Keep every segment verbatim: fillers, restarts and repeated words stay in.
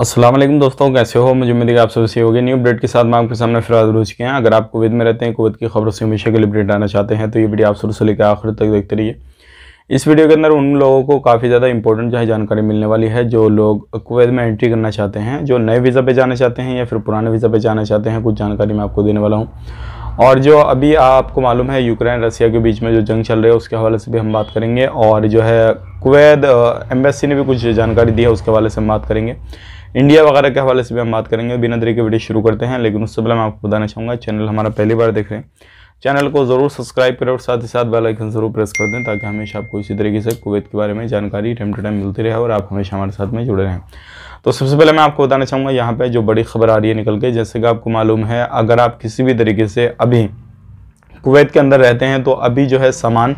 अस्सलाम वालेकुम दोस्तों, कैसे हो? मुझे उम्मीद है कि आप सब अच्छे होंगे। न्यू अपडेट के साथ मैं आपके सामने फिर हाजिर हो चुके हैं। अगर आप कुवैत में रहते हैं, कुवैत की खबरों से हमेशा के लिए अपडेट आना चाहते हैं तो ये वीडियो आप शुरू से लेकर आखिर तक देखते रहिए। इस वीडियो के अंदर उन लोगों को काफ़ी ज़्यादा इंपॉर्टेंट जो है जानकारी मिलने वाली है, जो लोग कुवैत में एंट्री करना चाहते हैं, जो नए वीज़ा पर जाना चाहते हैं या फिर पुराने वीज़ा पर जाना चाहते हैं, कुछ जानकारी मैं आपको देने वाला हूँ। और जो अभी आपको मालूम है यूक्रेन रसिया के बीच में जो जंग चल रही है उसके हवाले से भी हम बात करेंगे, और जो है कुवैत एम्बेसी ने भी कुछ जानकारी दी है उसके हवाले से हम बात करेंगे, इंडिया वगैरह के हवाले से भी हम बात करेंगे। बिना देरी के वीडियो शुरू करते हैं, लेकिन उससे पहले मैं आपको बताना चाहूँगा चैनल हमारा पहली बार देख रहे हैं, चैनल को ज़रूर सब्सक्राइब करें और साथ ही साथ बेल आइकन ज़रूर प्रेस कर दें ताकि हमेशा आपको इसी तरीके से कुवैत के बारे में जानकारी टाइम टू टाइम मिलती रहे और आप हमेशा हमारे साथ में जुड़े रहें। तो सबसे पहले मैं आपको बताना चाहूँगा यहाँ पर जो बड़ी खबर आ रही है निकल के, जैसे कि आपको मालूम है अगर आप किसी भी तरीके से अभी कुवैत के अंदर रहते हैं तो अभी जो है सामान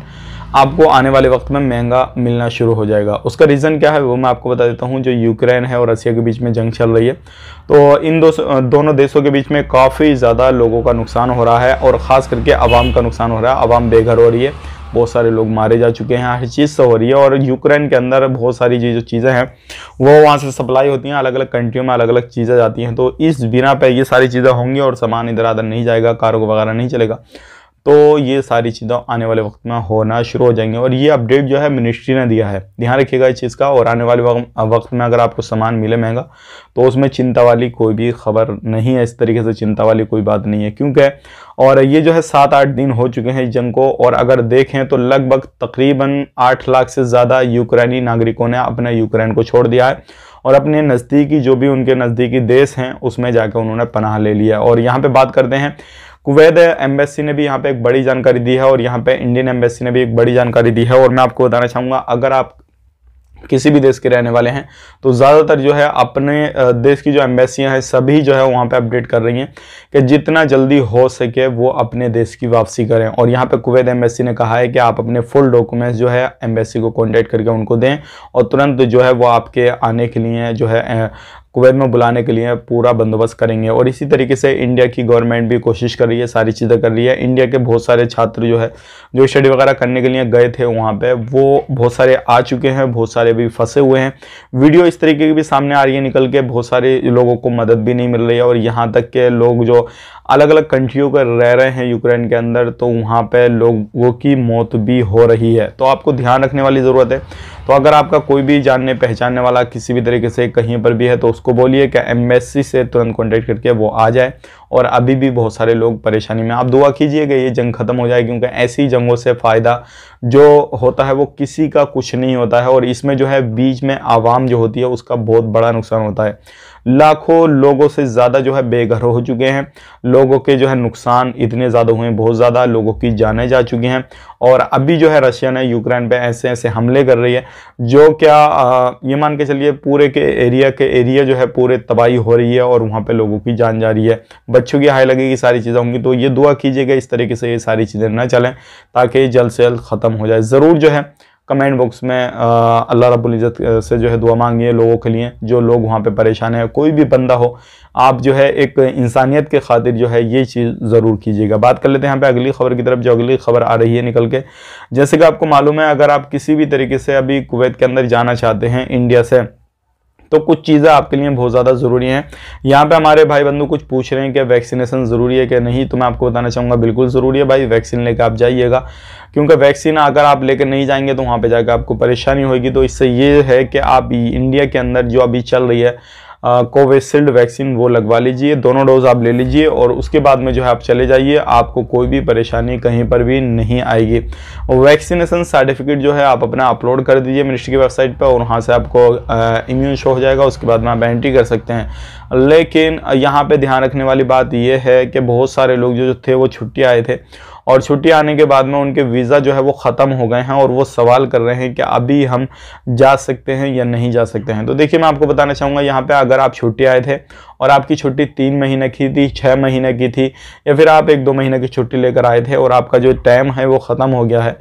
आपको आने वाले वक्त में महंगा मिलना शुरू हो जाएगा। उसका रीज़न क्या है वो मैं आपको बता देता हूँ। जो यूक्रेन है और रसिया के बीच में जंग चल रही है तो इन दो दोनों देशों के बीच में काफ़ी ज़्यादा लोगों का नुकसान हो रहा है और ख़ास करके आवाम का नुकसान हो रहा है। आवाम बेघर हो रही है, बहुत सारे लोग मारे जा चुके हैं, हर चीज़ से हो रही है। और यूक्रेन के अंदर बहुत सारी जो चीज़ें हैं वो वहाँ से सप्लाई होती हैं, अलग अलग कंट्रियों में अलग अलग चीज़ें जाती हैं। तो इस बिना पर ये सारी चीज़ें होंगी और सामान इधर आधर नहीं जाएगा, कार्गो वगैरह नहीं चलेगा, तो ये सारी चीज़ें आने वाले वक्त में होना शुरू हो जाएंगी। और ये अपडेट जो है मिनिस्ट्री ने दिया है, ध्यान रखिएगा इस चीज़ का। और आने वाले वक्त में अगर आपको सामान मिले महंगा तो उसमें चिंता वाली कोई भी खबर नहीं है, इस तरीके से चिंता वाली कोई बात नहीं है। क्योंकि और ये जो है सात आठ दिन हो चुके हैं इस जंग को, और अगर देखें तो लगभग तकरीबन आठ लाख से ज़्यादा यूक्रेनी नागरिकों ने अपने यूक्रेन को छोड़ दिया है और अपने नज़दीकी जो भी उनके नज़दीकी देश हैं उसमें जाकर उन्होंने पनाह ले लिया। और यहाँ पर बात करते हैं, कुवैत एम्बेसी ने भी यहाँ पे एक बड़ी जानकारी दी है और यहाँ पे इंडियन एम्बेसी ने भी एक बड़ी जानकारी दी है। और मैं आपको बताना चाहूँगा अगर आप किसी भी देश के रहने वाले हैं तो ज़्यादातर जो है अपने देश की जो एम्बेसियाँ हैं सभी जो है वहाँ पे अपडेट कर रही हैं कि जितना जल्दी हो सके वो अपने देश की वापसी करें। और यहाँ पे कुवैत एम्बेसी ने कहा है कि आप अपने फुल डॉक्यूमेंट्स जो है एम्बेसी को कॉन्टैक्ट करके उनको दें और तुरंत जो है वो आपके आने के लिए जो है कुवैत में बुलाने के लिए पूरा बंदोबस्त करेंगे। और इसी तरीके से इंडिया की गवर्नमेंट भी कोशिश कर रही है, सारी चीज़ें कर रही है। इंडिया के बहुत सारे छात्र जो है जो स्टडी वगैरह करने के लिए गए थे वहाँ पे, वो बहुत सारे आ चुके हैं, बहुत सारे भी फंसे हुए हैं। वीडियो इस तरीके की भी सामने आ रही है निकल के, बहुत सारे लोगों को मदद भी नहीं मिल रही है। और यहाँ तक के लोग जो अलग अलग कंट्रियों के रह रहे हैं यूक्रेन के अंदर तो वहाँ पे लोगों की मौत भी हो रही है, तो आपको ध्यान रखने वाली ज़रूरत है। तो अगर आपका कोई भी जानने पहचानने वाला किसी भी तरीके से कहीं पर भी है तो उसको बोलिए कि एम्बेसी से तुरंत कॉन्टैक्ट करके वो आ जाए। और अभी भी बहुत सारे लोग परेशानी में, आप दुआ कीजिए कि ये जंग ख़त्म हो जाए, क्योंकि ऐसी जंगों से फ़ायदा जो होता है वो किसी का कुछ नहीं होता है। और इसमें जो है बीच में आवाम जो होती है उसका बहुत बड़ा नुकसान होता है। लाखों लोगों से ज़्यादा जो है बेघर हो चुके हैं, लोगों के जो है नुकसान इतने ज़्यादा हुए हैं, बहुत ज़्यादा लोगों की जाने जा चुकी हैं। और अभी जो है रशिया ने यूक्रेन पे ऐसे ऐसे हमले कर रही है जो क्या आ, ये मान के चलिए पूरे के एरिया के एरिया जो है पूरे तबाही हो रही है और वहाँ पे लोगों की जान जा रही है, बच्चों की हाय लगेगी, सारी चीज़ें होंगी। तो ये दुआ कीजिएगा इस तरीके से ये सारी चीज़ें ना चलें ताकि जल्द से जल्द ख़त्म हो जाए। ज़रूर जो है कमेंट बॉक्स में अल्लाह रब्बुल इज़्ज़त से जो है दुआ मांगिए लोगों के लिए जो लोग वहाँ पे परेशान हैं, कोई भी बंदा हो आप जो है एक इंसानियत के खातिर जो है ये चीज़ ज़रूर कीजिएगा। बात कर लेते हैं यहाँ पे अगली खबर की तरफ, जो अगली खबर आ रही है निकल के। जैसे कि आपको मालूम है अगर आप किसी भी तरीके से अभी कुवैत के अंदर जाना चाहते हैं इंडिया से तो कुछ चीज़ें आपके लिए बहुत ज़्यादा ज़रूरी हैं। यहाँ पे हमारे भाई बंधु कुछ पूछ रहे हैं कि वैक्सीनेशन ज़रूरी है कि नहीं, तो मैं आपको बताना चाहूँगा बिल्कुल ज़रूरी है भाई, वैक्सीन लेकर आप जाइएगा। क्योंकि वैक्सीन अगर आप लेकर नहीं जाएंगे तो वहाँ पे जाकर आपको परेशानी होगी। तो इससे ये है कि आप इंडिया के अंदर जो अभी चल रही है कोविशील्ड वैक्सीन वो लगवा लीजिए, दोनों डोज आप ले लीजिए और उसके बाद में जो है आप चले जाइए, आपको कोई भी परेशानी कहीं पर भी नहीं आएगी। वैक्सीनेशन सर्टिफिकेट जो है आप अपना अपलोड कर दीजिए मिनिस्ट्री की वेबसाइट पर और वहाँ से आपको इम्यून शो हो जाएगा, उसके बाद में आप एंट्री कर सकते हैं। लेकिन यहाँ पर ध्यान रखने वाली बात यह है कि बहुत सारे लोग जो थे वो छुट्टी आए थे और छुट्टी आने के बाद में उनके वीज़ा जो है वो ख़त्म हो गए हैं और वो सवाल कर रहे हैं कि अभी हम जा सकते हैं या नहीं जा सकते हैं। तो देखिए मैं आपको बताना चाहूँगा यहाँ पे अगर आप छुट्टी आए थे और आपकी छुट्टी तीन महीने की थी, छः महीने की थी या फिर आप एक दो महीने की छुट्टी लेकर आए थे और आपका जो टाइम है वो ख़त्म हो गया है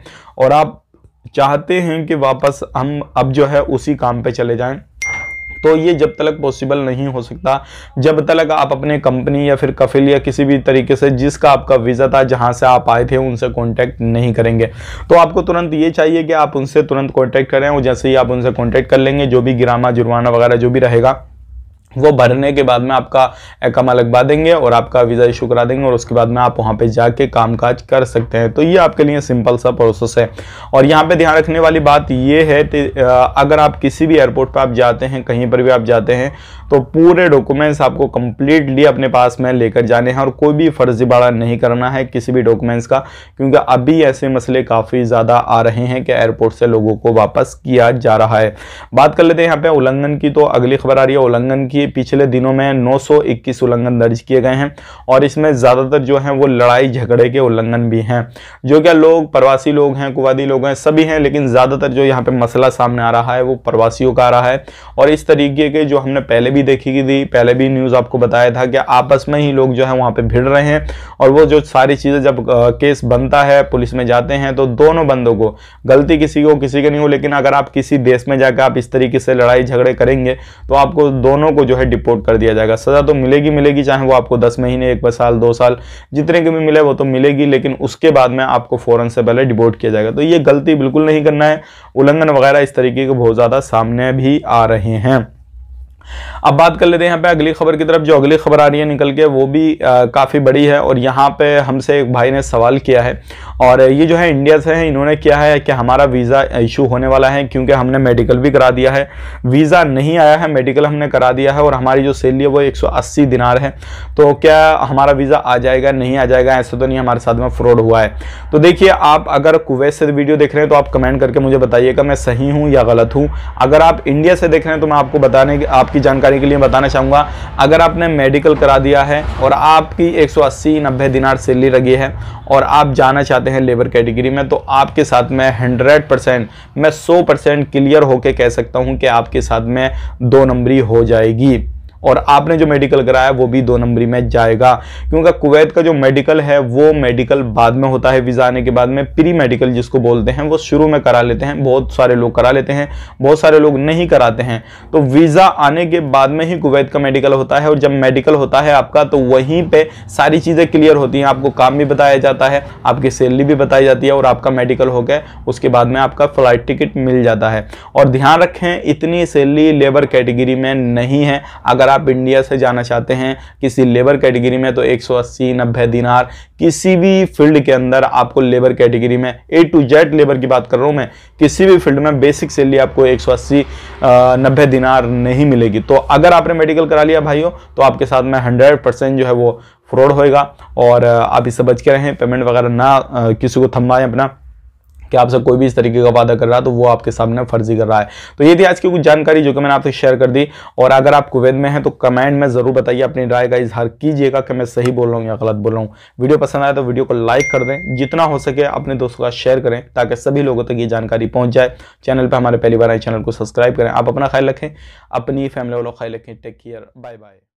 और आप चाहते हैं कि वापस हम अब जो है उसी काम पर चले जाएँ, तो ये जब तक पॉसिबल नहीं हो सकता जब तक आप अपने कंपनी या फिर कफिल या किसी भी तरीके से जिसका आपका वीज़ा था जहाँ से आप आए थे उनसे कांटेक्ट नहीं करेंगे। तो आपको तुरंत ये चाहिए कि आप उनसे तुरंत कांटेक्ट करें और जैसे ही आप उनसे कांटेक्ट कर लेंगे जो भी गिरामा जुर्माना वगैरह जो भी रहेगा वो भरने के बाद में आपका इकामा लगवा देंगे और आपका वीज़ा इशू करा देंगे और उसके बाद में आप वहाँ पे जाके कामकाज कर सकते हैं। तो ये आपके लिए सिंपल सा प्रोसेस है। और यहाँ पे ध्यान रखने वाली बात ये है कि अगर आप किसी भी एयरपोर्ट पर आप जाते हैं, कहीं पर भी आप जाते हैं, तो पूरे डॉक्यूमेंट्स आपको कम्प्लीटली अपने पास में लेकर जाने हैं और कोई भी फर्जीवाड़ा नहीं करना है किसी भी डॉक्यूमेंट्स का, क्योंकि अभी ऐसे मसले काफ़ी ज़्यादा आ रहे हैं कि एयरपोर्ट से लोगों को वापस किया जा रहा है। बात कर लेते हैं यहाँ पर उल्लंघन की। तो अगली खबर आ रही है उल्लंघन की। पिछले दिनों में नौ सौ इक्कीस उल्लंघन दर्ज किए गए हैं और इसमें ज्यादातर जो हैं वो लड़ाई झगड़े के उल्लंघन भी हैं, जो क्या लोग प्रवासी लोग हैं, कुवैती लोग हैं, सभी हैं, लेकिन ज्यादातर जो यहाँ पे मसला सामने आ रहा है वो प्रवासियों का आ रहा है। और इस तरीके के जो हमने पहले भी देखी थी, पहले भी न्यूज आपको बताया था कि आपस में ही लोग जो है वहां पर भिड़ रहे हैं और वो जो सारी चीजें जब केस बनता है पुलिस में जाते हैं तो दोनों बंदों को, गलती किसी को किसी के नहीं हो, लेकिन अगर आप किसी देश में जाकर आप इस तरीके से लड़ाई झगड़े करेंगे तो आपको दोनों को जो है डिपोर्ट कर दिया जाएगा। सजा तो मिलेगी मिलेगी, चाहे वो आपको दस महीने, एक साल, दो साल, जितने की भी मिले वो तो मिलेगी, लेकिन उसके बाद में आपको फौरन से पहले डिपोर्ट किया जाएगा। तो ये गलती बिल्कुल नहीं करना है। उल्लंघन वगैरह इस तरीके के बहुत ज़्यादा सामने भी आ रहे हैं। अब बात कर लेते हैं यहाँ पे अगली खबर की तरफ। जो अगली खबर आ रही है निकल के वो भी काफ़ी बड़ी है और यहाँ पे हमसे एक भाई ने सवाल किया है और ये जो है इंडिया से हैं, इन्होंने किया है कि हमारा वीज़ा इशू होने वाला है क्योंकि हमने मेडिकल भी करा दिया है, वीज़ा नहीं आया है, मेडिकल हमने करा दिया है और हमारी जो सैलरी है वो एक सौ अस्सी दिनार है, तो क्या हमारा वीज़ा आ जाएगा नहीं आ जाएगा, ऐसा तो नहीं हमारे साथ में फ्रॉड हुआ है। तो देखिए, आप अगर कुवैत से वीडियो देख रहे हैं तो आप कमेंट करके मुझे बताइएगा मैं सही हूँ या गलत हूँ। अगर आप इंडिया से देख रहे हैं तो मैं आपको बताने आपकी जानकारी के लिए बताना चाहूंगा, अगर आपने मेडिकल करा दिया है और आपकी एक सौ अस्सी नब्बे दिनार सैलरी लगी है और आप जाना चाहते हैं लेबर कैटेगरी में, तो आपके साथ में हंड्रेड परसेंट, मैं सौ परसेंट क्लियर होके कह सकता हूं कि आपके साथ में दो नंबरी हो जाएगी और आपने जो मेडिकल कराया वो भी दो नंबरी में जाएगा, क्योंकि कुवैत का जो मेडिकल है वो मेडिकल बाद में होता है, वीज़ा आने के बाद में। प्री मेडिकल जिसको बोलते हैं वो शुरू में करा लेते हैं, बहुत सारे लोग करा लेते हैं, बहुत सारे लोग नहीं कराते हैं। तो वीज़ा आने के बाद में ही कुवैत का मेडिकल होता है और जब मेडिकल होता है आपका तो वहीं पर सारी चीज़ें क्लियर होती हैं, आपको काम भी बताया जाता है, आपकी सैलरी भी बताई जाती है और आपका मेडिकल हो गया, उसके बाद में आपका फ्लाइट टिकट मिल जाता है। और ध्यान रखें, इतनी सैलरी लेबर कैटेगरी में नहीं है। अगर आप इंडिया से जाना चाहते हैं किसी लेबर कैटेगरी में तो एक सौ अस्सी नब्बे दिनार, किसी भी फील्ड के अंदर आपको लेबर कैटेगरी में, ए टू जेड लेबर की बात कर रहा हूं मैं, किसी भी फील्ड में बेसिक सैलरी आपको एक सौ अस्सी नब्बे दिनार नहीं मिलेगी। तो अगर आपने मेडिकल करा लिया भाइयों तो आपके साथ में हंड्रेड परसेंट जो है वो फ्रॉड होएगा और आप इससे बच के रहें। पेमेंट वगैरह ना किसी को थमवाएं अपना कि आपसे कोई भी इस तरीके का वादा कर रहा है तो वो आपके सामने फर्जी कर रहा है। तो ये थी आज की कुछ जानकारी जो कि मैंने आपसे शेयर कर दी और अगर आप कुवैत में हैं तो कमेंट में ज़रूर बताइए, अपनी राय का इजहार कीजिएगा कि मैं सही बोल रहा हूँ या गलत बोल रहा हूँ। वीडियो पसंद आए तो वीडियो को लाइक कर दें, जितना हो सके अपने दोस्तों का शेयर करें ताकि सभी लोगों तक ये जानकारी पहुँच जाए। चैनल पर हमारे पहली बार आए, चैनल को सब्सक्राइब करें। आप अपना ख्याल रखें, अपनी फैमिली वालों का ख्याल रखें। Take care, bye bye.